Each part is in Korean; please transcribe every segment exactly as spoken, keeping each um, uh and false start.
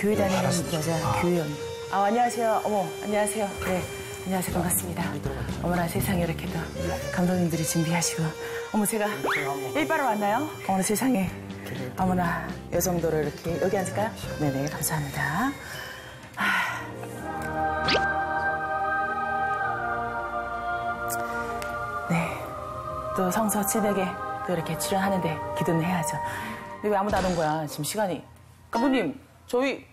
교회 다니는 네, 여자 아. 교회원. 아, 안녕하세요. 어머, 안녕하세요. 네, 안녕하세요. 반갑습니다. 어머나 세상에 이렇게도 감독님들이 준비하시고. 어머, 제가 일바로 왔나요? 어머나 세상에. 어머나, 이 정도로 이렇게. 여기 앉을까요? 네네, 감사합니다. 하... 네, 또 성서 칠백에 또 이렇게 출연하는데 기도는 해야죠. 근데 왜 아무도 안 온 거야, 지금 시간이. 감독님, 저희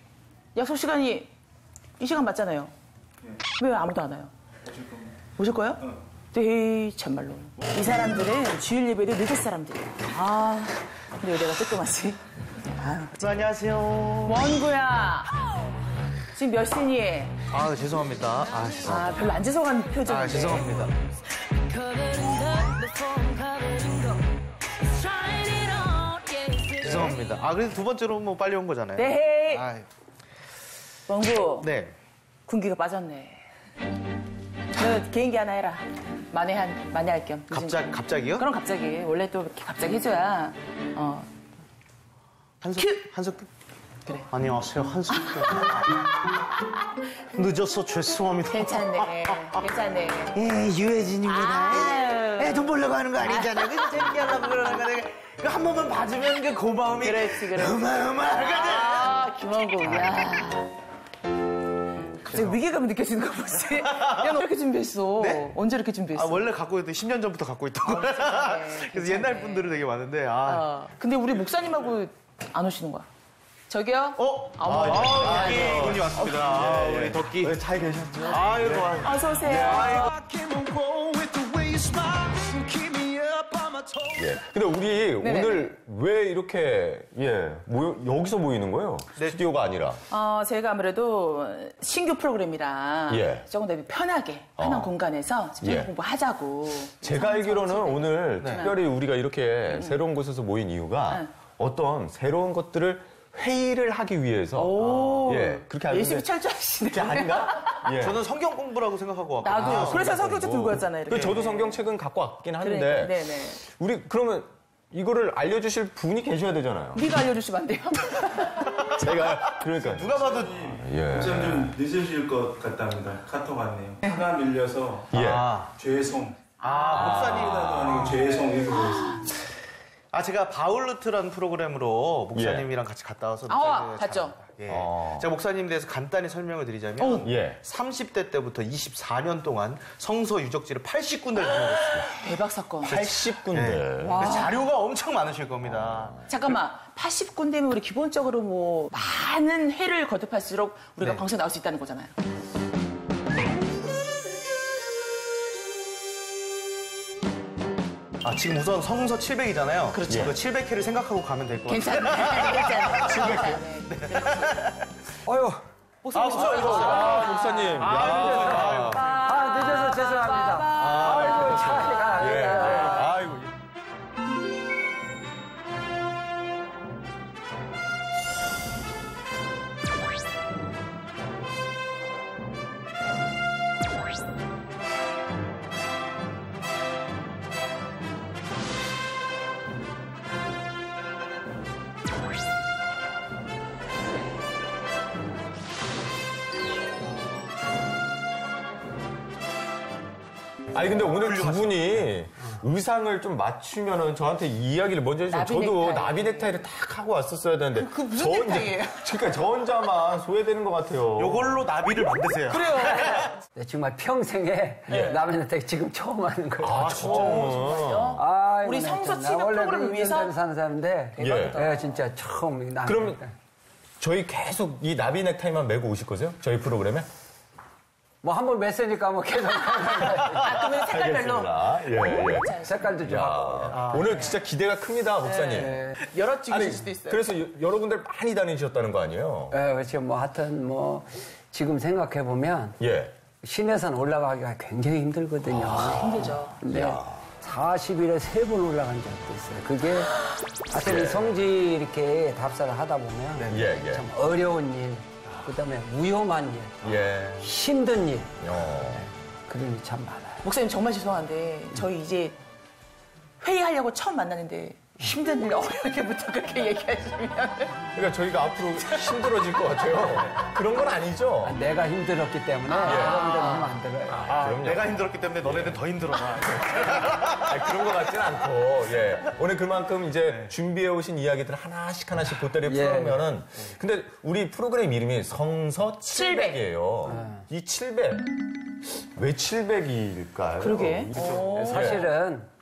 약속 시간이 이 시간 맞잖아요. 네. 왜 아무도 안 와요? 오실 거예요? 오실 거예요? 응. 에이, 참말로. 이 사람들은 주일 예배도 늦은 사람들이야. 아, 근데 왜 내가 뜨끔하지? 아, 안녕하세요. 원구야. 지금 몇 시니? 아, 죄송합니다. 아, 죄송합니다. 아, 별로 안 죄송한 표정인데. 아, 죄송합니다. 죄송합니다. 아, 그래서 두 번째로 뭐 빨리 온 거잖아요. 네. 아이. 원구. 네. 군기가 빠졌네. 너 개인기 하나 해라. 만회한, 만회할 겸. 갑자기, 갑자기요? 그럼 갑자기. 원래 또 이렇게 갑자기 해줘야. 어. 한석, 한석규? 그래. 안녕하세요, 한석규. 늦어서 죄송합니다. 괜찮네. 괜찮네. 예, 유해진입니다. 예, 돈 벌려고 하는 거 아니잖아요. 그래서 재밌게 하려고 그러는 거. 내가. 이거 한 번만 봐주면 그 고마움이. 그렇지, 그렇지. 어마어마하거든. 아, 김원구. 야. 지금 위기감이 느껴지는 거 보지? 야, 너 이렇게 준비했어. 네? 언제 이렇게 준비했어? 아, 원래 갖고 있던 십 년 전부터 갖고 있던 거야. 아, 그래서 괜찮네. 옛날 분들은 되게 많은데. 아. 아, 근데 우리 목사님하고 안 오시는 거야? 저기요? 어? 아, 아, 아, 아 덕기 분이 왔습니다. 아, 네. 우리 덕기. 네, 잘 계셨죠? 아유, 네. 네. 어서 오세요. 네. 예. 근데 우리 네네. 오늘 왜 이렇게 예 모여, 여기서 모이는 거예요? 네. 스튜디오가 아니라. 어, 저희가 아무래도 신규 프로그램이라 예. 조금 더 편하게 편한 어. 공간에서 집중 예. 공부하자고. 제가 알기로는 오늘 네. 특별히 우리가 이렇게 음. 새로운 곳에서 모인 이유가 음. 어떤 새로운 것들을 회의를 하기 위해서 오, 예 그렇게 하는데 예식이 철저하시네. 아닌가? 예. 저는 성경 공부라고 생각하고 왔거든요. 나도 아, 그래서 성경책 들고 왔잖아요. 이렇게. 저도 성경책은 갖고 왔긴 하는데 그래, 네, 네. 우리 그러면 이거를 알려주실 분이 계셔야 되잖아요. 네가 알려주시면 안 돼요? 제가 그러니까 누가 봐도 예. 좀 늦으실 것 같답니다. 카톡 왔네요. 하나 밀려서 예. 아, 죄송. 아 목사님이라도 아니고 아, 죄송이라고 그랬습니다. 아, 제가 바울루트라는 프로그램으로 목사님이랑 예. 같이 갔다 와서 아, 봤죠. 예. 어. 제가 목사님에 대해서 간단히 설명을 드리자면 어. 예. 삼십 대 때부터 이십사 년 동안 성서 유적지를 팔십 군데를 다녀왔습니다. 대박 사건. 팔십 군데. 네. 자료가 엄청 많으실 겁니다. 어. 잠깐만, 팔십 군데면 우리 기본적으로 뭐 많은 회를 거듭할수록 우리가 네. 광선 나올 수 있다는 거잖아요. 아, 지금 우선 성서 칠백이잖아요. 그렇죠. 예. 칠백 회를 생각하고 가면 될 것 같아요. 괜찮아요. 괜찮아요. 칠백 회. 네. 네. 아유. 목사, 아, 목사, 이거. 아, 목사님. 아, 아, 아, 아, 늦어서 죄송합니다. 아, 아이고, 참. 예. 예. 아이고. 아니 근데 오늘 두 분이 의상을 좀 맞추면은 저한테 이야기를 먼저 해주세요. 저도 나비 넥타이를 딱 하고 왔었어야 되는데 그, 그 무슨 넥타이예요? 그러니까 저 혼자만 소외되는 것 같아요. 요걸로 나비를 만드세요. 그래요. 네, 정말 평생에 예. 나비 넥타이 지금 처음 하는 거예요. 아, 아 처음. 아, 우리 성서 칠백 프로그램을 위해서 원래 사는 사람인데 예. 네, 진짜 처음 나비 그럼 넥타이. 저희 계속 이 나비 넥타이만 메고 오실 거세요? 저희 프로그램에? 뭐 한 번 맸으니까 뭐 계속. 아, 그러면 색깔별로. 예, 예. 색깔도 좀 하고. 오늘 진짜 기대가 큽니다, 목사님. 예, 예. 여러 찍으실 수도 있어요. 그래서 여, 여러 군데 많이 다니셨다는 거 아니에요? 예, 그렇죠. 뭐 하여튼 뭐 지금 생각해 보면 예. 시내산 올라가기가 굉장히 힘들거든요. 아, 힘들죠. 네. 사십 일에 세 번 올라간 적도 있어요. 그게 하여튼 예. 성지 이렇게 답사를 하다 보면 예, 예. 참 어려운 일. 그다음에 위험한 일, 예. 힘든 일, 어. 그런 일이 참 많아요. 목사님 정말 죄송한데 저희 이제 회의하려고 처음 만나는데 힘든 일 어렵게부터 그렇게 얘기하시면. 그러니까 저희가 앞으로 힘들어질 것 같아요. 그런 건 아니죠? 아, 내가 힘들었기 때문에. 아, 예. 아, 아, 아, 그럼요. 내가 힘들었기 때문에 너네는 더 힘들어라. 아니, 그런 것 같진 않고. 예. 오늘 그만큼 이제 네. 준비해 오신 이야기들을 하나씩 하나씩 보따리에 풀어놓으면은. 예. 근데 우리 프로그램 이름이 성서 칠백이에요. 아. 이 칠백. 왜 칠백일까요? 그러게. 어, 사실은. 예.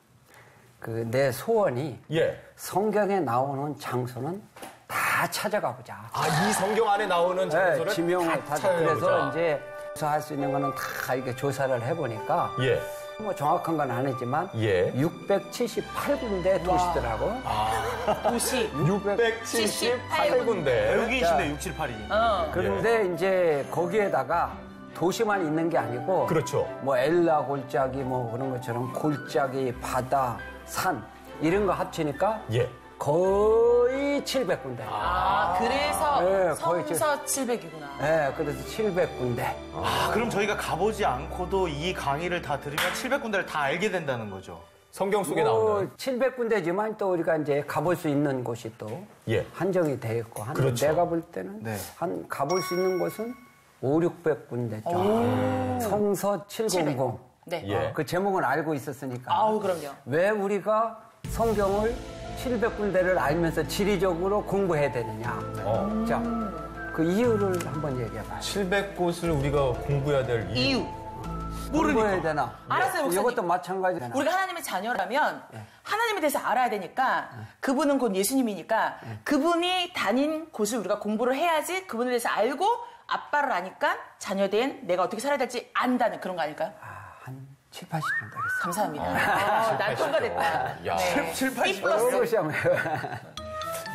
그 내 소원이 예. 성경에 나오는 장소는 다 찾아가 보자. 아, 이 성경 안에 나오는 장소를 네, 지명을 다 찾아보자. 그래서 이제 조사할 수 있는 거는 다 이렇게 조사를 해보니까 예. 뭐 정확한 건 아니지만 예. 육백칠십팔 군데 도시더라고. 아, 도시 육백칠십팔 군데. 외국인신데 육백칠십팔이. 어. 그런데 예. 이제 거기에다가 도시만 있는 게 아니고 그렇죠. 뭐 엘라 골짜기 뭐 그런 것처럼 골짜기, 바다, 산 이런 거 합치니까 예. 거의 칠백 군데. 아, 아 그래서 네, 성서 칠백이구나. 네, 그래서 칠백 군데. 아, 아 그럼 저희가 가보지 않고도 이 강의를 다 들으면 칠백 군데를 다 알게 된다는 거죠. 성경 속에 뭐, 나오는. 칠백 군데지만 또 우리가 이제 가볼 수 있는 곳이 또 예. 한정이 돼 있고 한 그렇죠. 내가 볼 때는 네. 한 가볼 수 있는 곳은 오천육백 군데 정도. 성서 칠백. 네. 예. 어, 그 제목은 알고 있었으니까. 아우, 그럼요. 왜 우리가 성경을 칠백 군데를 알면서 지리적으로 공부해야 되느냐. 어. 자, 그 이유를 한번 얘기해봐요. 칠백 곳을 우리가 공부해야 될 이유. 이유. 모르니까. 공부해야 되나. 알았어요, 목사님. 이것도 마찬가지잖아. 우리가 하나님의 자녀라면 예. 하나님에 대해서 알아야 되니까 예. 그분은 곧 예수님이니까 예. 그분이 다닌 곳을 우리가 공부를 해야지 그분에 대해서 알고 아빠를 아니까 자녀된 내가 어떻게 살아야 될지 안다는 그런 거 아닐까요? 칠팔십 점 되겠습니다. 감사합니다. 아, 아, 난 통과됐다. 네. 칠팔십 점.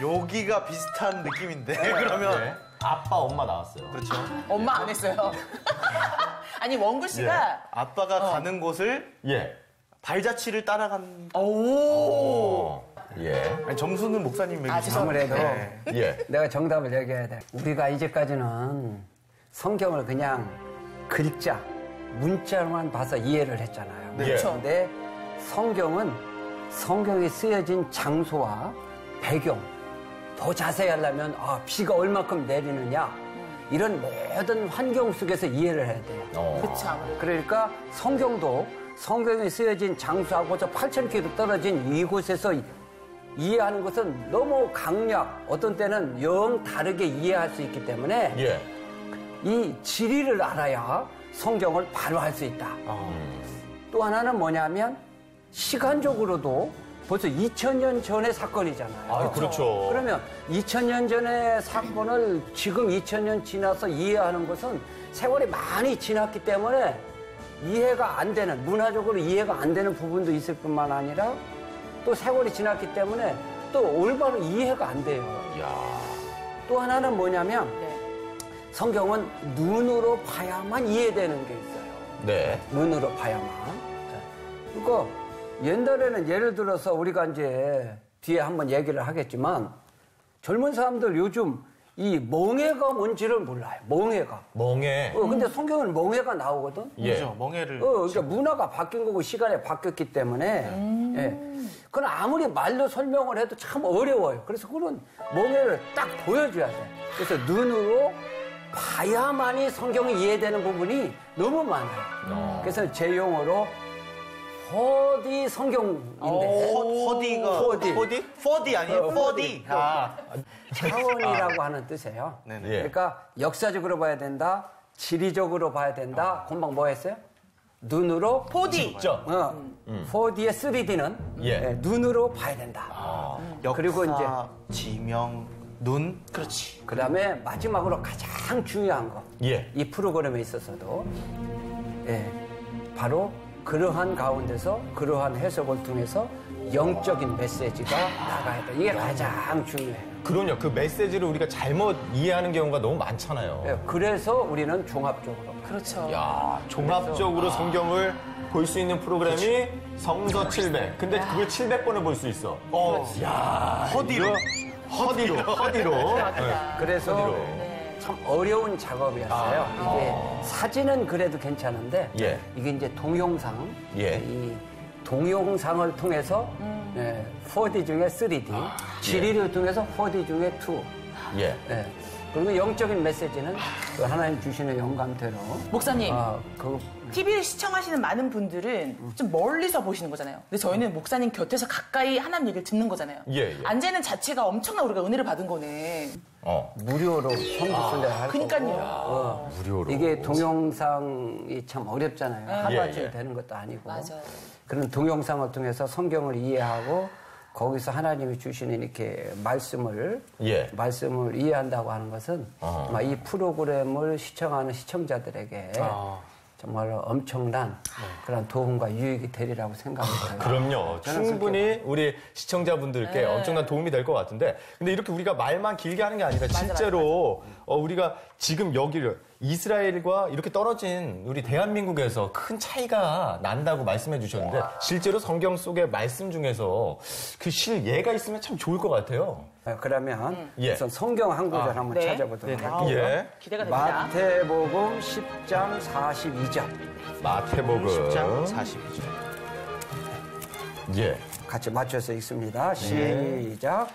여기가 비슷한 느낌인데. 네, 그러면 네. 아빠, 엄마 나왔어요. 그렇죠. 아, 엄마 안 했어요. 아니, 원구 씨가. 예. 아빠가 어. 가는 곳을 예. 발자취를 따라간. 오. 오. 예. 아니, 정수는 목사님에게. 아, 아무래도 네. 예. 내가 정답을 얘기해야 돼. 우리가 이제까지는 성경을 그냥 글자. 문자로만 봐서 이해를 했잖아요. 네. 그런데 성경은 성경에 쓰여진 장소와 배경, 더 자세히 하려면 아, 비가 얼마큼 내리느냐 이런 모든 환경 속에서 이해를 해야 돼요. 어. 그렇죠. 그러니까 성경도 성경에 쓰여진 장소하고 저 팔천 킬로미터 떨어진 이곳에서 이해하는 것은 너무 강약, 어떤 때는 영 다르게 이해할 수 있기 때문에 예. 이 지리를 알아야 성경을 바로 할 수 있다. 아. 또 하나는 뭐냐면 시간적으로도 벌써 이천 년 전의 사건이잖아요. 아, 그렇죠. 그러면 이천 년 전의 사건을 지금 이천 년 지나서 이해하는 것은 세월이 많이 지났기 때문에 이해가 안 되는, 문화적으로 이해가 안 되는 부분도 있을 뿐만 아니라 또 세월이 지났기 때문에 또 올바로 이해가 안 돼요. 이야. 또 하나는 뭐냐면 성경은 눈으로 봐야만 이해되는 게 있어요. 네. 눈으로 봐야만. 그러니까 옛날에는 예를 들어서 우리가 이제 뒤에 한번 얘기를 하겠지만 젊은 사람들 요즘 이 멍해가 뭔지를 몰라요. 멍해가. 멍해. 어, 근데 성경은 멍해가 나오거든. 예. 그렇죠. 멍해를. 어, 그러니까 문화가 바뀐 거고 시간이 바뀌었기 때문에. 음. 예. 그건 아무리 말로 설명을 해도 참 어려워요. 그래서 그런 멍해를 딱 보여줘야 돼. 그래서 눈으로 봐야만이 성경이 이해되는 부분이 너무 많아요. 어. 그래서 제 용어로 포디 성경인데. 포디가 포디. 포디? 포디 아니에요? 포디. 아. 차원이라고 아. 하는 뜻이에요. 네네. 그러니까 역사적으로 봐야 된다, 지리적으로 봐야 된다. 아. 금방 뭐 했어요? 눈으로 포디. 어. 음. 포디의 쓰리 디는 예. 네, 눈으로 봐야 된다. 아. 역사, 그리고 이제 지명. 눈, 그렇지. 그 다음에 마지막으로 가장 중요한 거. 예. 이 프로그램에 있어서도. 예. 바로 그러한 가운데서, 그러한 해석을 통해서 영적인 메시지가 나가야 돼. 이게 가장 중요해요. 그럼요. 그 메시지를 우리가 잘못 이해하는 경우가 너무 많잖아요. 예. 그래서 우리는 종합적으로. 그렇죠. 야, 종합적으로 그래서, 성경을 아. 볼 수 있는 프로그램이 그치. 성서 칠백. 근데 야. 그걸 칠백 번을 볼 수 있어. 어. 그렇지. 야. 허디로. 허디로, 허디로. 네. 그래서 허디로. 참 어려운 작업이었어요. 아, 이게 아. 사진은 그래도 괜찮은데 예. 이게 이제 동영상, 예. 이 동영상을 통해서 음. 예, 포디 중에 쓰리디, 아, 지리를 예. 통해서 포디 중에 투. 예. 예. 그리고 영적인 메시지는 그 하나님 주시는 영감대로. 목사님, 어, 그... 티비를 시청하시는 많은 분들은 좀 멀리서 보시는 거잖아요. 근데 저희는 목사님 곁에서 가까이 하나님 얘기를 듣는 거잖아요. 예, 예. 앉아있는 자체가 엄청나 우리가 은혜를 받은 거네. 어. 무료로 성지순례 할 거고. 그러니까요. 어. 무료로. 이게 동영상이 참 어렵잖아요. 아, 하루아침에 예, 예. 되는 것도 아니고. 맞아요. 그런 동영상을 통해서 성경을 이해하고 거기서 하나님이 주시는 이렇게 말씀을 예. 말씀을 이해한다고 하는 것은 아. 이 프로그램을 시청하는 시청자들에게 아. 정말 엄청난 그런 도움과 유익이 되리라고 생각합니다. 아, 그럼요. 충분히 우리 시청자분들께 네. 엄청난 도움이 될 것 같은데, 근데 이렇게 우리가 말만 길게 하는 게 아니라 진짜로 맞아, 맞아, 맞아. 어, 우리가 지금 여기를 이스라엘과 이렇게 떨어진 우리 대한민국에서 큰 차이가 난다고 말씀해 주셨는데 실제로 성경 속의 말씀 중에서 그 실예가 있으면 참 좋을 것 같아요. 그러면 음. 우선 성경 한 구절 아, 한번 네. 찾아보도록 할게요. 예. 기대가 됩니다. 마태복음 십 장 사십이 절. 마태복음 십 장 사십이 절. 예. 같이 맞춰서 읽습니다. 시작.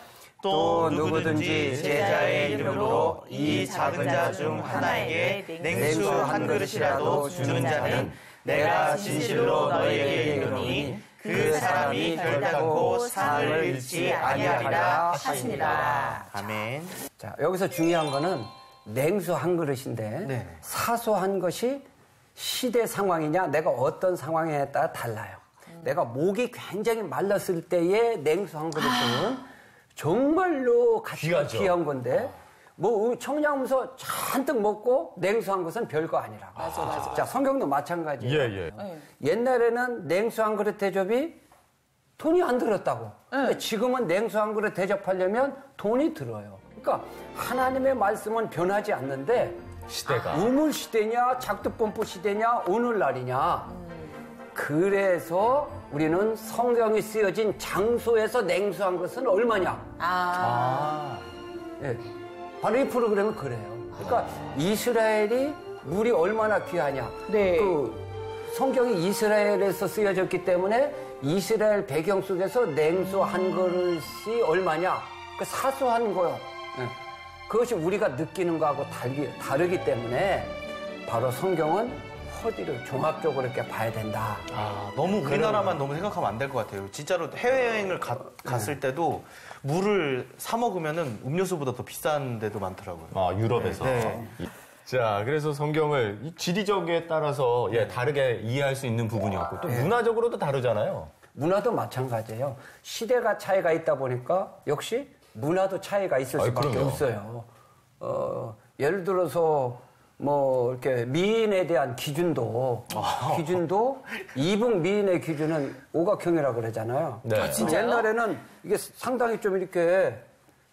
또 누구든지 제자의 이름으로 이 작은 자 중 하나에게 냉수 한 그릇이라도 주는 자는 내가 진실로 너희에게 이르노니 그 사람이 결단코 상을 잃지 아니하리라 하시니라. 아멘. 자, 여기서 중요한 거는 냉수 한 그릇인데 네네. 사소한 것이 시대 상황이냐 내가 어떤 상황에 따라 달라요. 음. 내가 목이 굉장히 말랐을 때의 냉수 한 그릇은 정말로 같이 귀하죠. 귀한 건데 뭐 청량음료 잔뜩 먹고 냉수한 것은 별거 아니라. 맞아, 아, 맞아. 자 성경도 마찬가지예요. 예, 예. 옛날에는 냉수한 그릇 대접이 돈이 안 들었다고. 예. 근데 지금은 냉수한 그릇 대접하려면 돈이 들어요. 그러니까 하나님의 말씀은 변하지 않는데 시대가 우물 시대냐 작두펌프 시대냐 오늘날이냐. 음. 그래서. 우리는 성경이 쓰여진 장소에서 냉수한 것은 얼마냐. 아. 예. 네. 바로 이 프로그램은 그래요. 그러니까 아. 이스라엘이 물이 얼마나 귀하냐. 네. 그 성경이 이스라엘에서 쓰여졌기 때문에 이스라엘 배경 속에서 냉수 한 그릇이 얼마냐. 그 사소한 거요. 네. 그것이 우리가 느끼는 거하고 달리, 다르기 때문에 바로 성경은 허디를 종합적으로 이렇게 봐야 된다. 아, 너무 우리나라만 너무 생각하면 안 될 것 같아요. 진짜로 해외여행을 가, 갔을 때도 물을 사 먹으면은 음료수보다 더 비싼 데도 많더라고요. 아, 유럽에서. 네, 네. 자, 그래서 성경을 이 지리적에 따라서 예, 다르게 이해할 수 있는 부분이었고 또 문화적으로도 다르잖아요. 문화도 마찬가지예요. 시대가 차이가 있다 보니까 역시 문화도 차이가 있을 수밖에 아이, 없어요. 어, 예를 들어서 뭐 이렇게 미인에 대한 기준도 아. 기준도 이북 미인의 기준은 오각형이라고 그러잖아요. 네. 아, 진짜 옛날에는 이게 상당히 좀 이렇게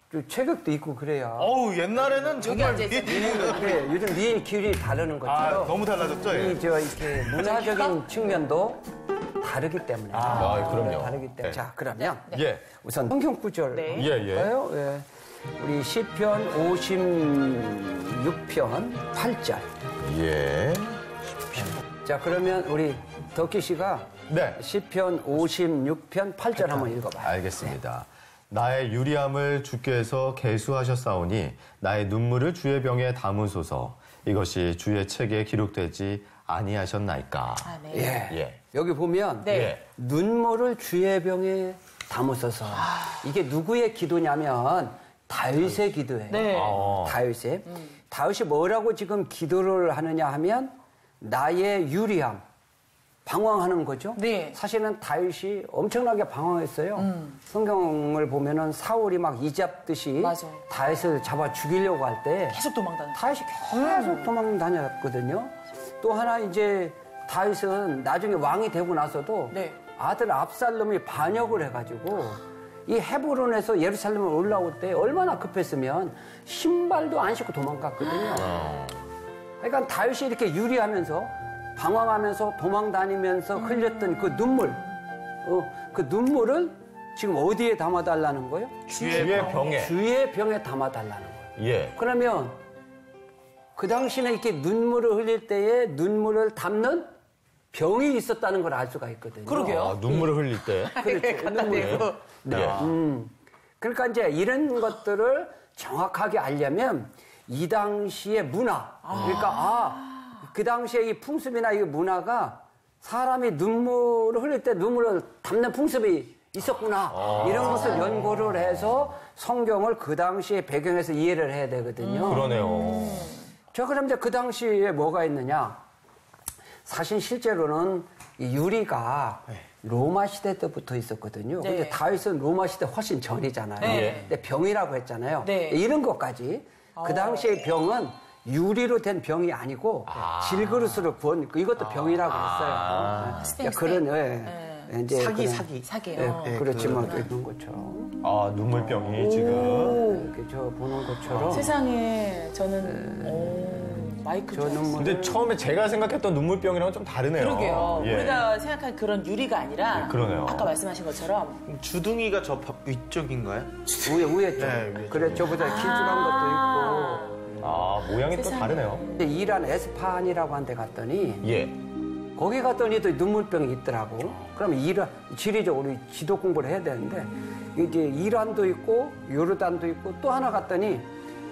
좀 체격도 있고 그래야. 어우 옛날에는 정말 미인 이렇게 요즘 미인 기준이 다르는 것처럼. 아, 너무 달라졌죠. 이 저 이렇게 문화적인 측면도 다르기 때문에. 아, 아 그럼요. 다르기 때문에. 네. 자 그러면 네. 우선 성경 구절. 네. 예 예. 우리 시편 오십육 편 팔 절. 예. 자, 그러면 우리 덕기 씨가 네. 시편 오십육 편 팔 절 한번 읽어봐요. 알겠습니다. 네. 나의 유리함을 주께서 계수하셨사오니 나의 눈물을 주의 병에 담으소서. 이것이 주의 책에 기록되지 아니하셨나이까. 아, 네. 예. 예. 여기 보면 네. 눈물을 주의 병에 담으소서. 아. 이게 누구의 기도냐면 다윗의 기도예요. 네. 아. 다윗의. 음. 다윗이 뭐라고 지금 기도를 하느냐 하면 나의 유리함, 방황하는 거죠. 네. 사실은 다윗이 엄청나게 방황했어요. 음. 성경을 보면은 사울이 막 이잡듯이 맞아. 다윗을 잡아 죽이려고 할 때 계속 도망다녔어요. 다윗이 계속 음. 도망다녔거든요. 또 하나 이제 다윗은 나중에 왕이 되고 나서도 네. 아들 압살롬이 반역을 해가지고. 이 헤브론에서 예루살렘을 올라올 때 얼마나 급했으면 신발도 안 신고 도망갔거든요. 그러니까 다윗이 이렇게 유리하면서 방황하면서 도망다니면서 흘렸던 그 눈물, 어, 그 눈물을 지금 어디에 담아달라는 거예요? 주의 병에. 주의 병에 담아달라는 거예요. 예. 그러면 그 당시에 이렇게 눈물을 흘릴 때에 눈물을 담는 병이 있었다는 걸 알 수가 있거든요. 그러게요. 아, 눈물을 흘릴 때. 그렇죠. 눈물을. 네. 아. 음. 그러니까 이제 이런 것들을 정확하게 알려면 이 당시의 문화. 아. 그러니까 아, 그 당시의 이 풍습이나 이 문화가 사람이 눈물을 흘릴 때 눈물을 담는 풍습이 있었구나. 아. 이런 것을 연구를 해서 성경을 그 당시의 배경에서 이해를 해야 되거든요. 음, 그러네요. 음. 자, 그럼 이제 그 당시에 뭐가 있느냐? 사실 실제로는 이 유리가 로마 시대 때부터 있었거든요. 네. 근데 다윗은 로마 시대 훨씬 전이잖아요. 네. 근데 병이라고 했잖아요. 네. 이런 것까지. 아. 그 당시의 병은 유리로 된 병이 아니고 아. 질그릇으로 구운, 이것도 병이라고 했어요. 아. 네. 아. 그런, 예. 네. 네. 이제 사기, 그런, 사기. 사기요. 네. 네. 그렇지만, 그런 네. 것처럼. 아, 눈물병이 오. 지금. 이렇게 저 보는 것처럼. 아, 세상에, 저는. 네. 마이크죠. 근데 처음에 제가 생각했던 눈물병이랑은 좀 다르네요. 그러게요. 예. 우리가 생각한 그런 유리가 아니라, 예, 그러네요. 아까 말씀하신 것처럼 주둥이가 저 위쪽인가요? 위에 위에 쪽. 네, 위에 그래, 저보다 아~ 길쭉한 것도 있고. 아, 모양이 세상에. 또 다르네요. 이란 에스파한이라고 한 데 갔더니, 예. 거기 갔더니 또 눈물병이 있더라고. 그럼 이란 지리적으로 지도 공부를 해야 되는데 이게 이란도 있고 요르단도 있고 또 하나 갔더니.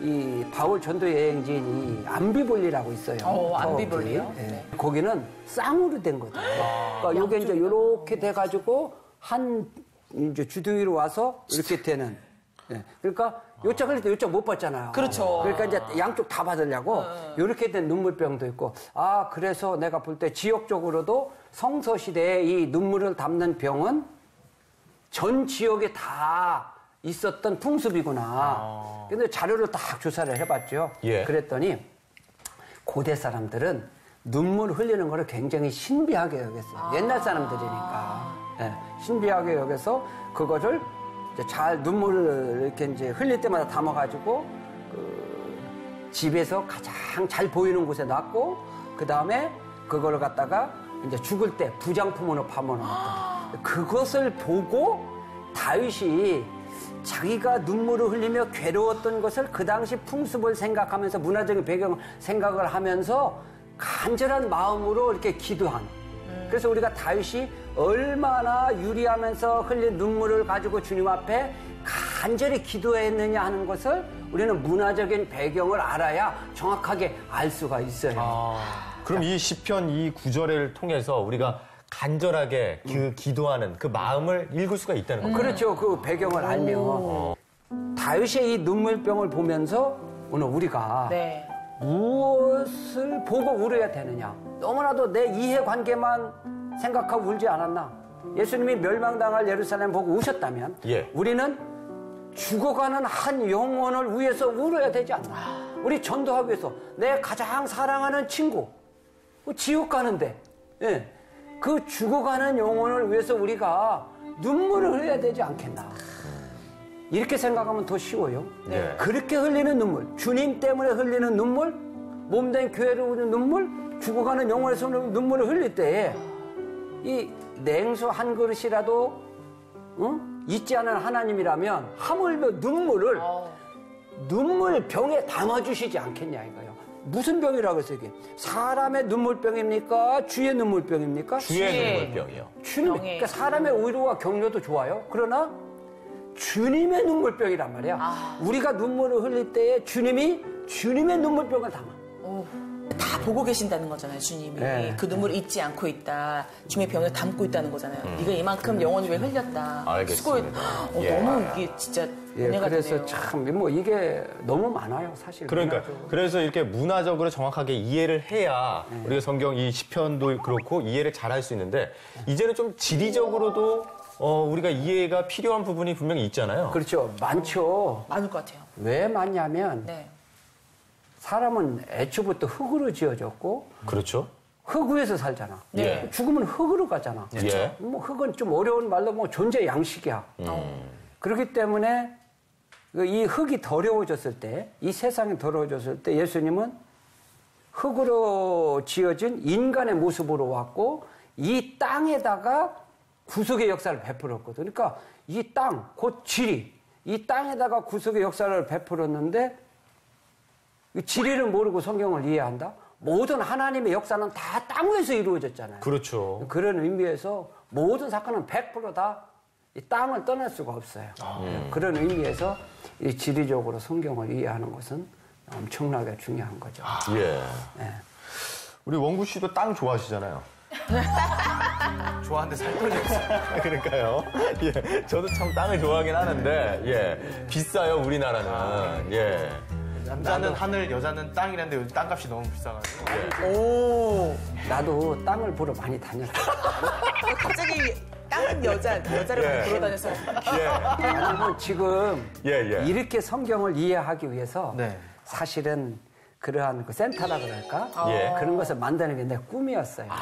이 바울 전도 여행지인 이 암비볼리라고 있어요. 어, 암비볼리요? 네. 네. 거기는 쌍으로 된 거죠. 아, 그러니까 이게 이제 이렇게 돼 가지고 한 이제 주둥이로 와서 이렇게 되는. 네. 그러니까 요쪽 걸릴 때 요쪽 못 봤잖아요. 그렇죠. 그러니까 이제 양쪽 다 받으려고 이렇게 네. 된 눈물병도 있고. 아, 그래서 내가 볼 때 지역적으로도 성서 시대에 이 눈물을 담는 병은 전 지역에 다 있었던 풍습이구나. 아. 근데 자료를 딱 조사를 해봤죠. 예. 그랬더니 고대 사람들은 눈물 흘리는 거를 굉장히 신비하게 여겼어요. 아. 옛날 사람들이니까. 네, 신비하게 여겨서 그거를 이제 잘 눈물을 이렇게 이제 흘릴 때마다 담아가지고 그 집에서 가장 잘 보이는 곳에 놨고 그 다음에 그걸 갖다가 이제 죽을 때 부장품으로 파묻어놨다. 아. 그것을 보고 다윗이 자기가 눈물을 흘리며 괴로웠던 것을 그 당시 풍습을 생각하면서 문화적인 배경을 생각을 하면서 간절한 마음으로 이렇게 기도한. 음. 그래서 우리가 다윗이 얼마나 유리하면서 흘린 눈물을 가지고 주님 앞에 간절히 기도했느냐 하는 것을 우리는 문화적인 배경을 알아야 정확하게 알 수가 있어요. 아, 그럼 이 시편 이 구절을 통해서 우리가 간절하게 그 음. 기도하는 그 마음을 읽을 수가 있다는 거예요. 그렇죠. 그 배경을 알면. 오. 다윗의 이 눈물병을 보면서 오늘 우리가 네. 무엇을 보고 울어야 되느냐. 너무나도 내 이해관계만 생각하고 울지 않았나. 예수님이 멸망당할 예루살렘 보고 우셨다면 예. 우리는 죽어가는 한 영혼을 위해서 울어야 되지 않나. 우리 전도하기 위해서 내 가장 사랑하는 친구 지옥 가는데 예. 그 죽어가는 영혼을 위해서 우리가 눈물을 흘려야 되지 않겠나. 이렇게 생각하면 더 쉬워요. 네. 그렇게 흘리는 눈물, 주님 때문에 흘리는 눈물, 몸된 교회로 우는 눈물, 죽어가는 영혼에서 눈물을 흘릴 때에 이 냉수 한 그릇이라도 응? 잊지 않은 하나님이라면 하물며 눈물을 눈물병에 담아주시지 않겠냐 이거예요. 무슨 병이라고 해서 이게 사람의 눈물병입니까? 주의 눈물병입니까? 주의, 주의 눈물병이요. 주님, 그러니까 사람의 위로와 격려도 좋아요. 그러나 주님의 눈물병이란 말이야. 아. 우리가 눈물을 흘릴 때에 주님이 주님의 눈물병을 담아. 오. 다 보고 계신다는 거잖아요. 주님이. 네. 그 눈물을 잊지 않고 있다. 주님의 병을 담고 있다는 거잖아요. 음. 네가 이만큼 영혼을 왜 흘렸다. 알겠습니다. 어, 예. 너무 이게 진짜 예, 그래서 참 뭐 이게 너무 많아요. 사실. 그러니까 문화적으로. 그래서 이렇게 문화적으로 정확하게 이해를 해야 네. 우리가 성경 이 시편도 그렇고 이해를 잘할 수 있는데 이제는 좀 지리적으로도 어, 우리가 이해가 필요한 부분이 분명히 있잖아요. 그렇죠. 많죠. 많을 것 같아요. 왜 많냐면 네. 사람은 애초부터 흙으로 지어졌고, 그렇죠. 흙 위에서 살잖아. 예. 죽으면 흙으로 가잖아. 예. 뭐 흙은 좀 어려운 말로 뭐 존재 양식이야. 음. 그렇기 때문에 이 흙이 더러워졌을 때, 이 세상이 더러워졌을 때 예수님은 흙으로 지어진 인간의 모습으로 왔고 이 땅에다가 구속의 역사를 베풀었거든. 그러니까 이 땅, 곧 지리, 이 땅에다가 구속의 역사를 베풀었는데. 지리를 모르고 성경을 이해한다? 모든 하나님의 역사는 다 땅 위에서 이루어졌잖아요. 그렇죠. 그런 의미에서 모든 사건은 백 퍼센트 다 이 땅을 떠날 수가 없어요. 아, 음. 그런 의미에서 이 지리적으로 성경을 이해하는 것은 엄청나게 중요한 거죠. 아, 예. 예. 우리 원구 씨도 땅 좋아하시잖아요. 좋아하는데 살 돈이 없어요. 그러니까요. 예. 저도 참 땅을 좋아하긴 하는데, 예. 비싸요, 우리나라는. 아, 예. 남자는 하늘, 여자는 땅이라는데 요즘 땅값이 너무 비싸가지고. 예. 오. 나도 땅을 보러 많이 다녔어. 갑자기 땅 여자, 여자를 예. 많이 보러 다녔어요. 예. 왜냐면 지금 예, 예. 이렇게 성경을 이해하기 위해서 네. 사실은 그러한 그 센터라 그럴까? 예. 그런 것을 만드는 게 내 꿈이었어요. 아~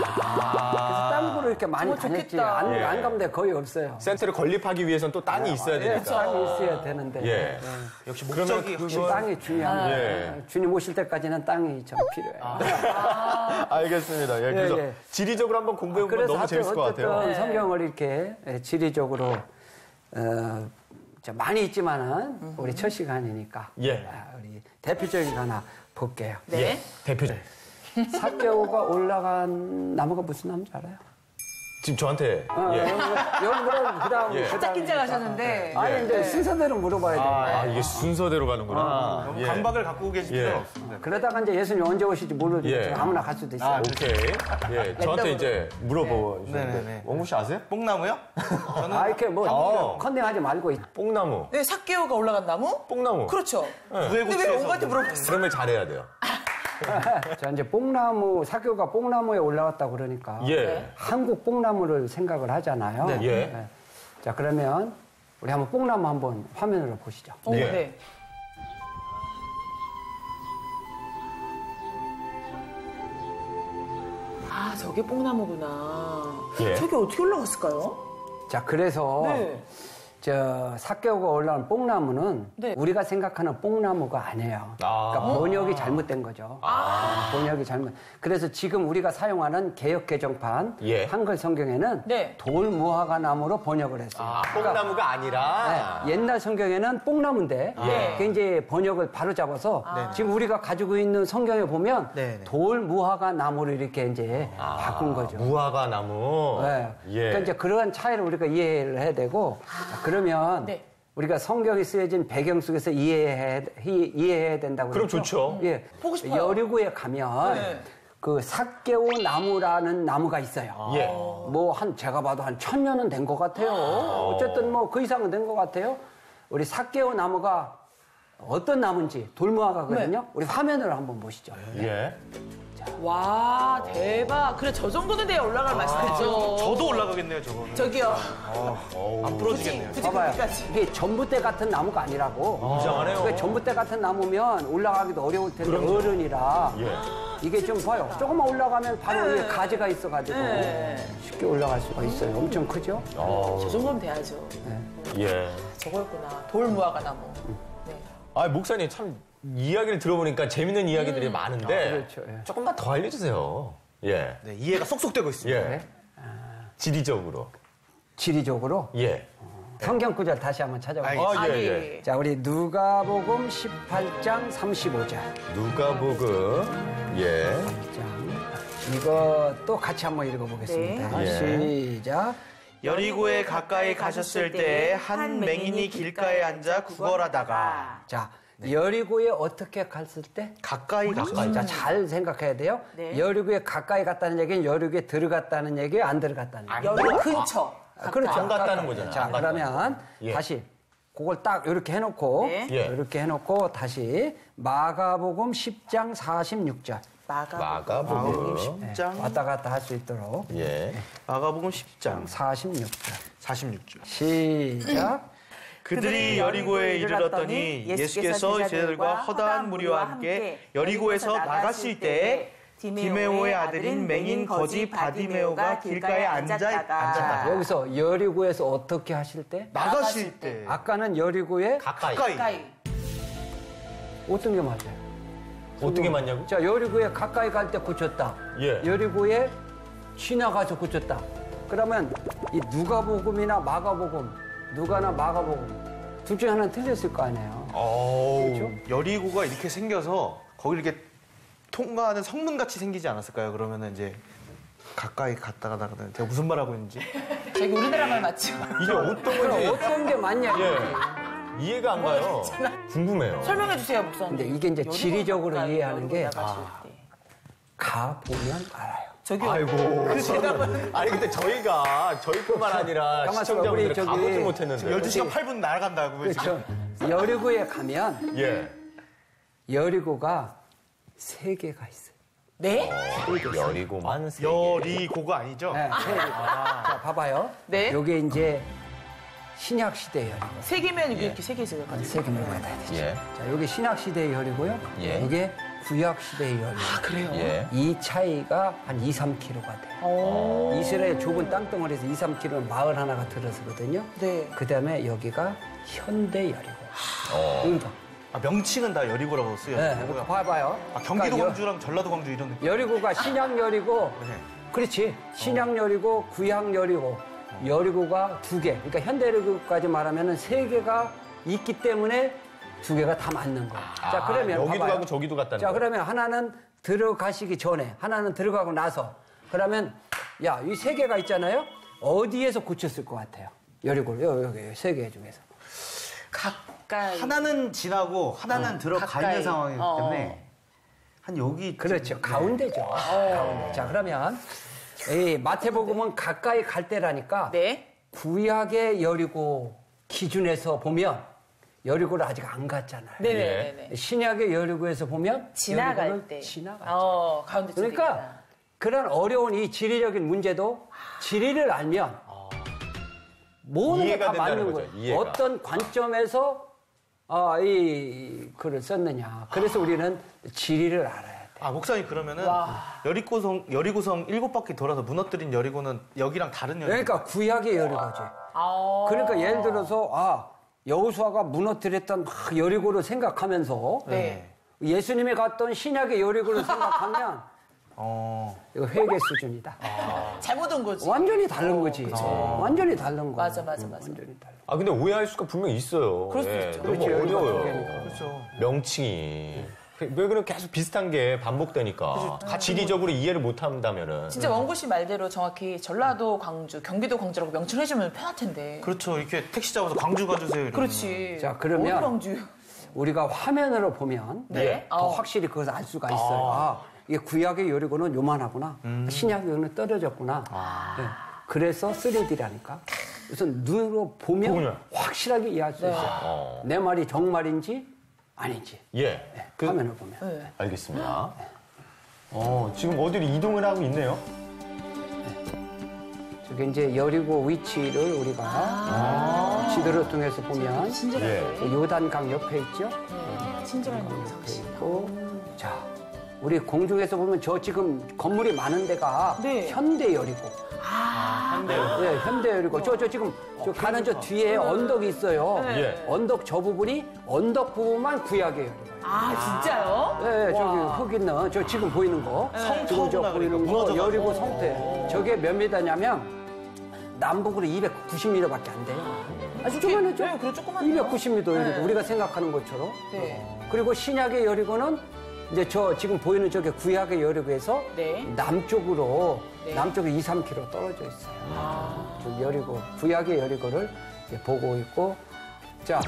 그래서 땅으로 이렇게 많이 다녔지. 안, 예. 안 가면 거의 없어요. 센터를 건립하기 위해서는 또 땅이 네. 있어야 아, 되니까. 땅이 있어야 되는데. 예. 네. 역시 목적이 역시 그건... 땅이 중요합니다. 예. 주님 오실 때까지는 땅이 참 필요해요. 아. 아. 알겠습니다. 예, 그래서 예, 예. 지리적으로 한번 공부해보면 아, 너무 재밌을 것 같아요. 성경을 이렇게 지리적으로 어, 많이 있지만은 음. 우리 첫 시간이니까 예. 우리 대표적인 거 하나 볼게요. 네. 예, 대표적. 삭개오가 올라간 나무가 무슨 나무인지 알아요? 지금 저한테. 어, 예. 여러분 그다음. 예. 살짝 긴장하셨는데. 아니 예. 이제 순서대로 물어봐야 돼요. 아, 아 이게 순서대로 가는구나. 아, 너무 예. 강박을 갖고 계실 필요 예. 없습니다. 그러다가 이제 예수님 언제 오실지 모르죠. 예. 아무나 갈 수도 있어요. 아, 오케이. 예. 저한테 이제 물어보고. 네. 네네네. 원구 씨 아세요? 뽕나무요? 저는. 아 이렇게 뭐 컨닝하지 말고. 뽕나무. 네, 삭개오가 올라간 나무? 뽕나무. 그렇죠. 네. 근데 왜 원구한테 물어봤어요? 그러면 잘해야 돼요. 자, 이제 뽕나무, 삭개오가 뽕나무에 올라왔다고 그러니까 예. 한국 뽕나무를 생각을 하잖아요. 네. 예. 네. 자, 그러면 우리 한번 뽕나무 한번 화면으로 보시죠. 오, 네. 네. 아, 저게 뽕나무구나. 예. 저게 어떻게 올라갔을까요? 자, 그래서 네. 저 삭개오가 올라온 뽕나무는 네. 우리가 생각하는 뽕나무가 아니에요. 아~ 그러니까 번역이 잘못된 거죠. 아~ 번역이 잘못. 그래서 지금 우리가 사용하는 개역 개정판 예. 한글 성경에는 네. 돌무화과 나무로 번역을 했어요. 아, 그러니까 뽕나무가 아니라 네, 옛날 성경에는 뽕나무인데 예. 그게 이제 번역을 바로 잡아서 아~ 지금 우리가 가지고 있는 성경에 보면 네네. 돌무화과 나무로 이렇게 이제 아~ 바꾼 거죠. 무화과 나무. 네. 예. 그러니까 이제 그러한 차이를 우리가 이해를 해야 되고. 아~ 그러면 네. 우리가 성경이 쓰여진 배경 속에서 이해해, 이해해야 된다고 그럼 그랬죠? 좋죠. 예. 보고 싶어요. 여리고에 가면 네. 그 삭개오 나무라는 나무가 있어요. 아. 예. 뭐 한 제가 봐도 한 천 년은 된 것 같아요. 아. 어쨌든 뭐 그 이상은 된 것 같아요. 우리 삭개오 나무가 어떤 나무인지 돌무화과거든요. 네. 우리 화면으로 한번 보시죠. 예. 자. 와 대박. 그래 저 정도는 돼야 올라갈 아, 맛이죠. 저도 올라가겠네요 저거는. 저기요. 아, 안 부러지겠네요. 굳이, 굳이 봐봐요. 이게 전봇대 같은 나무가 아니라고. 아, 이상하네요. 그러니까 전봇대 같은 나무면 올라가기도 어려울 텐데 그럼요. 어른이라. 예. 이게 좀 봐요. 조금만 올라가면 바로 네. 위에 가지가 있어가지고 네. 쉽게 올라갈 수가 있어요. 음. 엄청 크죠. 아. 저 정도면 돼야죠. 네. 예. 저거였구나. 돌무화과 나무. 음. 아, 목사님 참 이야기를 들어보니까 재밌는 이야기들이 음. 많은데 아, 그렇죠. 예. 조금만 더 알려주세요. 예, 네, 이해가 쏙쏙 되고 있습니다. 예. 아... 지리적으로. 지리적으로? 예. 어... 성경 구절 다시 한번 찾아보겠습니다. 아, 아, 예, 예. 자, 우리 누가복음 십팔 장 삼십오 절. 누가복음 예. 십팔 장. 이것도 같이 한번 읽어보겠습니다. 네. 예. 시작. 여리고에 가까이 가셨을 때에 한 맹인이 길가에 앉아 구걸하다가. 자, 네. 여리고에 어떻게 갔을 때? 가까이 가까이. 자, 잘 생각해야 돼요. 네. 여리고에 가까이 갔다는 얘기는 여리고에 들어갔다는 얘기예요, 안 들어갔다는 얘기예요? 여리고 근처. 아, 그렇죠. 안 갔다는 거잖아요. 자, 그러면 예. 다시 그걸 딱 이렇게 해놓고 네. 예. 이렇게 해놓고 다시 마가복음 십 장 사십육 절. 마가복음, 마가복음 십 장 네, 왔다 갔다 할 수 있도록 예. 마가복음 십 장 사십육 절 사십육 절 시작. 그들이 여리고에 이르렀더니 예수께서 제자들과 허다한 무리와 함께 여리고에서 나가실 때에 디메오의 아들인 맹인 거지 바디메오가 길가에 앉았다. 여기서 여리고에서 어떻게 하실 때? 나가실 때. 아까는 여리고에 가까이, 가까이. 어떤 게 맞아요? 어떻게 맞냐고? 자, 여리고에 가까이 갈 때 고쳤다. 예. 여리고에 지나가서 고쳤다. 그러면 이 누가복음이나 마가복음, 누가나 마가복음 둘 중에 하나는 틀렸을 거 아니에요. 그렇죠? 여리고가 이렇게 생겨서 거기 이렇게 통과하는 성문같이 생기지 않았을까요? 그러면은 이제 가까이 갔다가 나가다가 제가 무슨 말하고 있는지. 저기 우리나라 말 맞죠? 이게 어떤 건지. 어떤 게 맞냐. 예. 이해가 안 가요. 궁금해요. 설명해 주세요, 목사님. 근데 이게 이제 지리적으로 이해하는 게 아, 가 보면 알아요. 저기 아이고. 그 대답은 아니 근데 저희가 저희뿐만 아니라 시청자분들 가보지 못했는데. 열두 시간 팔 분 날아간다고요, 그렇죠. 지금. 여리고에 가면 예. 여리고가 세 개가 있어요. 네? 여리고만 세 개. 여리고가 아니죠? 네, 세 개. 아. 자, 봐봐요. 네. 요게 이제 신약시대의 여리고. 세 개면 이렇게 예. 세 개에서 가요. 세 개면 받아야 되죠. 예. 자, 요게 신약시대의 여리고요. 예. 요게 구약시대의 여리고. 아, 그래요? 예. 이 차이가 한 이삼 킬로미터가 돼요. 이스라엘 좁은 땅덩어리에서 이삼 킬로미터 마을 하나가 들어서거든요. 네. 그 다음에 여기가 현대 여리고. 아. 그러니까. 아, 명칭은 다 여리고라고 쓰여요. 네. 봐봐요. 아, 경기도 그러니까 광주랑 여, 전라도 광주 이런 느낌. 여리고가 신약 여리고. 아. 네. 그렇지. 신약 여리고, 구약 여리고. 여리고가 두 개, 그러니까 현대 여리고까지 말하면 세 개가 있기 때문에 두 개가 다 맞는 거예요. 아, 자, 그러면 여기도 봐봐요. 가고 저기도 갔다는 자, 거예요. 그러면 하나는 들어가시기 전에, 하나는 들어가고 나서. 그러면 야, 이 세 개가 있잖아요. 어디에서 고쳤을 것 같아요? 여리고 여기 세 개 중에서 가까이 하나는 지나고 하나는 어, 들어가 있는 상황이기 때문에 어. 한 여기 그렇죠 네. 가운데죠. 어. 가운데. 자, 그러면. 에이, 마태복음은 가까이 갈 때라니까 네? 구약의 여리고 기준에서 보면 여리고를 아직 안 갔잖아요. 네네네. 신약의 여리고에서 보면 지나갈 때 지나가죠. 어, 가운데 그러니까 있구나. 그런 어려운 이 지리적인 문제도 지리를 알면 아... 모든 게 다 맞는 거죠. 거예요. 어떤 관점에서 어, 이 글을 썼느냐. 그래서 아... 우리는 지리를 알아요. 아, 목사님 그러면은 와. 여리고성 여리고성 일곱 바퀴 돌아서 무너뜨린 여리고는 여기랑 다른 여리고. 그러니까 구약의 여리고지. 아. 그러니까 예를 들어서 아, 여호수아가 무너뜨렸던 막 여리고를 생각하면서 네. 예수님이 갔던 신약의 여리고를 생각하면 어. 이거 회개 수준이다. 아. 잘못 온 거지. 완전히 다른 거지. 어, 완전히 다른 거. 맞아, 맞아, 맞아. 완전히 다른. 아, 근데 오해할 수가 분명히 있어요. 그럴 수도 네, 있죠. 너무 그렇지, 어려워요. 그렇죠. 명칭이. 네. 왜 그래 계속 비슷한 게 반복되니까 지리적으로 이해를 못한다면은 진짜 원구 씨 말대로 정확히 전라도 광주, 경기도 광주라고 명칭을 해주면 편할 텐데 그렇죠. 이렇게 택시 잡아서 광주 가주세요 이러면. 그렇지. 자, 그러면 광주. 우리가 화면으로 보면 네? 더 어. 확실히 그것을 알 수가 있어요. 아. 아, 이게 구약의 여리고는 요만하구나. 음. 신약의 여리고는 떨어졌구나. 아. 네. 그래서 쓰리디라니까 우선 눈으로 보면 보면. 확실하게 이해할 수 네. 있어요. 아. 내 말이 정말인지 아니지. 예. 네, 그, 화면을 보면. 네. 알겠습니다. 네. 어, 지금 어디로 이동을 하고 있네요? 네. 저게 이제 여리고 위치를 우리가 아~ 지도를 통해서 보면 예. 요단강 옆에 있죠? 네. 친절한 옆에 있고. 음. 자, 우리 공중에서 보면 저 지금 건물이 많은 데가 네. 현대 여리고. 아, 현대 여리고. 네, 현대 여리고. 어. 저, 저 지금 저 가는 저 뒤에 네. 언덕이 있어요. 네. 언덕 저 부분이 언덕 부분만 구약이에요. 아, 아 진짜요? 네, 저기 흙 있는 저 지금 보이는 거 성토구나 보이는 거 여리고 성토. 저게 몇 미터냐면 남북으로 이백구십 미터밖에 안 돼요. 아주 조그만하죠? 네, 그래 조그만해요. 이백구십 미터 여리고 네. 우리가 생각하는 것처럼. 네. 그리고 신약의 여리고는 이제 저 지금 보이는 저게 구약의 여리고에서 네. 남쪽으로 네. 남쪽에 이삼 킬로미터 떨어져 있어요. 아. 저 여리고 구약의 여리고를 이제 보고 있고. 자,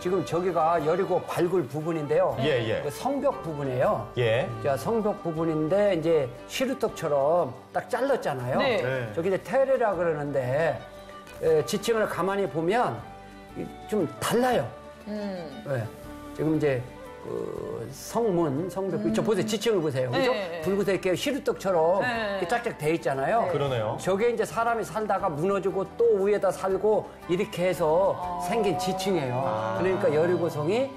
지금 저기가 여리고 발굴 부분인데요. 예, 예. 그 성벽 부분이에요. 예. 자, 성벽 부분인데 이제 시루떡처럼 딱 잘랐잖아요. 네. 네. 저기 이제 테레라 그러는데 에, 지층을 가만히 보면 좀 달라요. 음. 네. 지금 이제 그 성문, 성벽, 음. 저 보세요. 지층을 보세요. 그죠? 네. 붉은색 이렇게 시루떡처럼 네. 짝짝 돼 있잖아요. 네. 그러네요. 저게 이제 사람이 살다가 무너지고 또 위에다 살고 이렇게 해서 아. 생긴 지층이에요. 아. 그러니까 여리고성이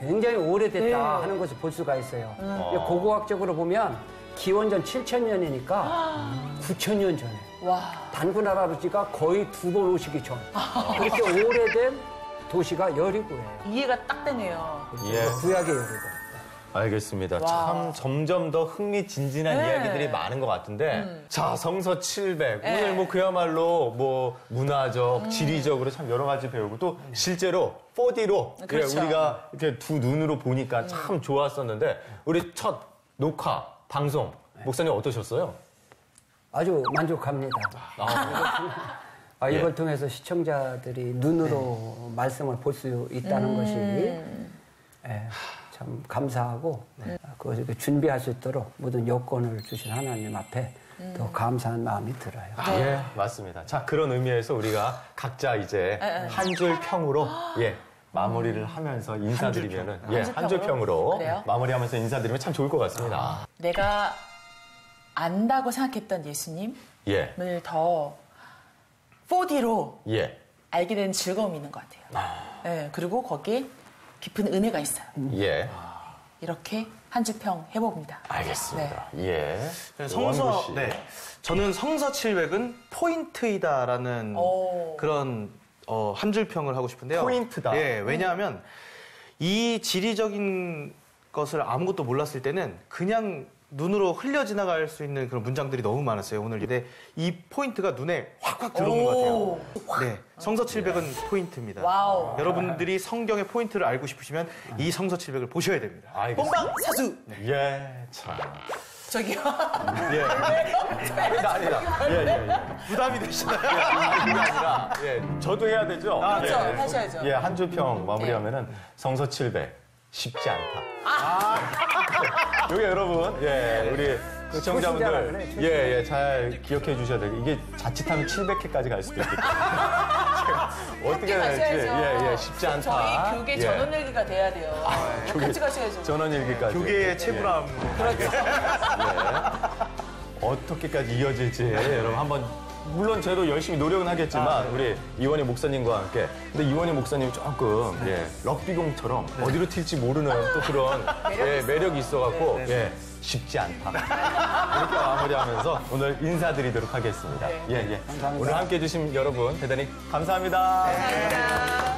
굉장히 오래됐다 네. 하는 것을 볼 수가 있어요. 아. 고고학적으로 보면 기원전 칠천 년이니까 아. 구천 년 전에 와. 단군 할아버지가 거의 두 번 오시기 전 아. 이렇게 오래된 도시가 여리고예요. 이해가 딱 되네요. 예. 구약의 여리고. 알겠습니다. 와. 참 점점 더 흥미진진한 네. 이야기들이 많은 것 같은데 음. 자, 성서 칠백. 네. 오늘 뭐 그야말로 뭐 문화적, 음. 지리적으로 참 여러 가지 배우고 또 음. 실제로 포디로 그렇죠. 우리가 이렇게 두 눈으로 보니까 음. 참 좋았었는데 우리 첫 녹화, 방송, 목사님 어떠셨어요? 아주 만족합니다. 아, 아, 이걸 예. 통해서 시청자들이 눈으로 네. 말씀을 볼 수 있다는 음. 것이 예, 참 감사하고 네. 그것을 준비할 수 있도록 모든 여건을 주신 하나님 앞에 음. 더 감사한 마음이 들어요. 아, 네. 예, 맞습니다. 자, 그런 의미에서 우리가 각자 이제 네. 한 줄 평으로 예. 마무리를 하면서 인사드리면은 예, 한 줄 평으로 마무리하면서 인사드리면 참 좋을 것 같습니다. 아. 내가 안다고 생각했던 예수님을 예. 더 포디로 예. 알게 되는 즐거움이 있는 것 같아요. 아. 예, 그리고 거기에 깊은 은혜가 있어요. 예. 이렇게 한 줄 평 해봅니다. 알겠습니다. 네. 예. 네, 성서, 네. 저는 성서 칠백은 포인트이다라는 오. 그런 어, 한 줄 평을 하고 싶은데요. 포인트다. 예, 왜냐하면 음. 이 지리적인 것을 아무것도 몰랐을 때는 그냥 눈으로 흘려 지나갈 수 있는 그런 문장들이 너무 많았어요, 오늘. 근데 이 포인트가 눈에 확확 들어오는 것 같아요. 네, 성서 칠백은 예. 포인트입니다. 와우. 여러분들이 성경의 포인트를 알고 싶으시면 이 성서 칠백을 보셔야 됩니다. 본방 사수! 네. 예, 참. 저기요. 예. 아니다, 아니다. 예, 예, 예. 부담이 되시나요? 예, 그게 아니라, 예. 저도 해야 되죠? 아, 그렇죠. 예. 하셔야죠. 예, 한 줄 평 마무리하면은 예. 성서 칠백. 쉽지 않다. 아. 아. 여기 여러분, 예, 우리 시청자분들, 예, 예, 잘 기억해 주셔야 돼요. 이게 자칫하면 칠백 회까지 갈 수도 있겠죠. 어떻게 할지, 예, 예, 쉽지 않다. 저희 교계 전원일기가 돼야 돼요. 아, 예. 같이 가셔야죠. 전원일기까지. 교계의 최불암. 그렇죠. 어떻게까지 이어질지, 여러분 한번. 물론 저도 열심히 노력은 하겠지만 아, 네. 우리 이원희 목사님과 함께 근데 이원희 목사님 조금 네. 예, 럭비공처럼 네. 어디로 튈지 모르는 또 그런 매력 예, 매력이 있어갖고 네, 네, 네. 예, 쉽지 않다 이렇게 마무리하면서 오늘 인사드리도록 하겠습니다. 네. 예, 예. 오늘 함께해 주신 여러분 대단히 감사합니다. 네. 감사합니다.